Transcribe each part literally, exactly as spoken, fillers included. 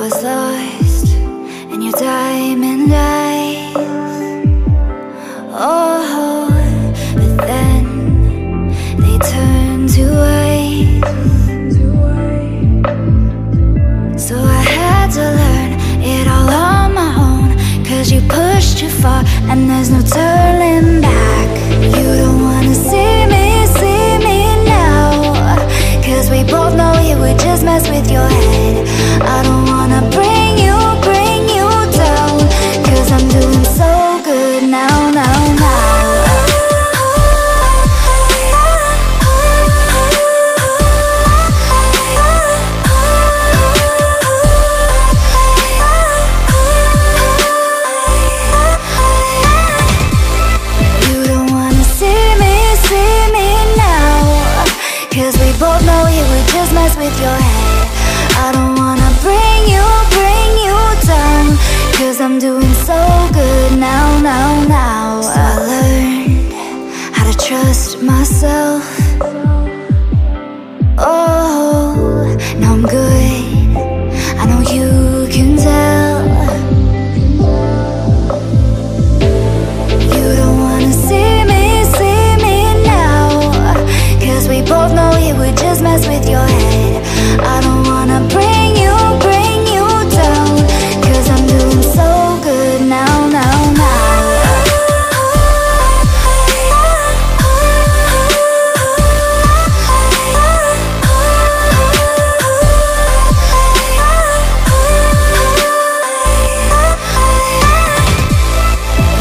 was lost in your diamond eyes. Oh, but then they turned to ice. So I had to learn it all on my own, 'cause you pushed too far and there's no turning back. You don't wanna see me, see me now, 'cause we both know you would just mess with your head. I don't wanna bring you, bring you down, 'cause I'm doing so good now, now, now. I'm doing so good now, now, now. So I learned how to trust myself. Oh, now I'm good, I know you can tell. You don't wanna see me, see me now, 'cause we both know it would just mess with your head. I don't wanna bring you, bring you down, 'cause I'm doing so good now, now, now.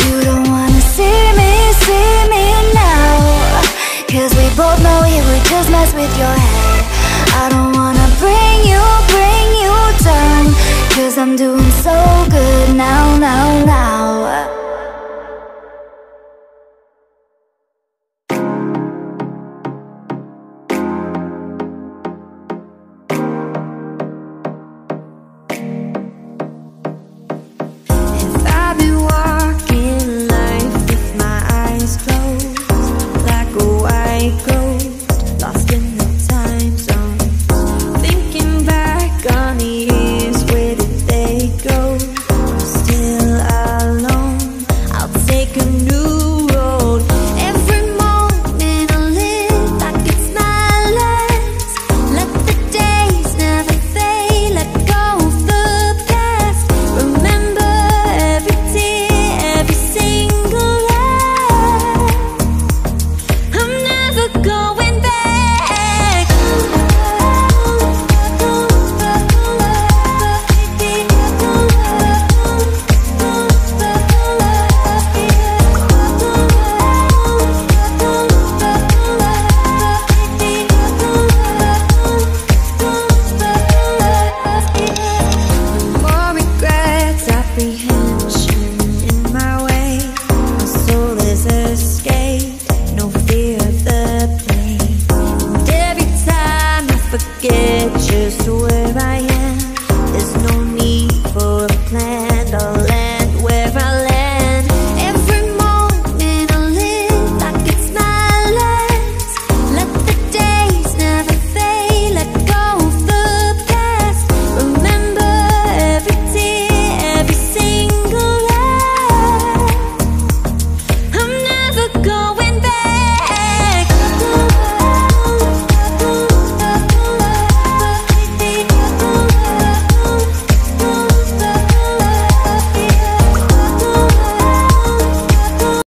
You don't wanna see me, see me now, 'cause we both know it would just mess with your head. I don't wanna bring you, bring you down, 'cause I'm doing so good now, now, now. Escape, no fear of the pain. And every time I forget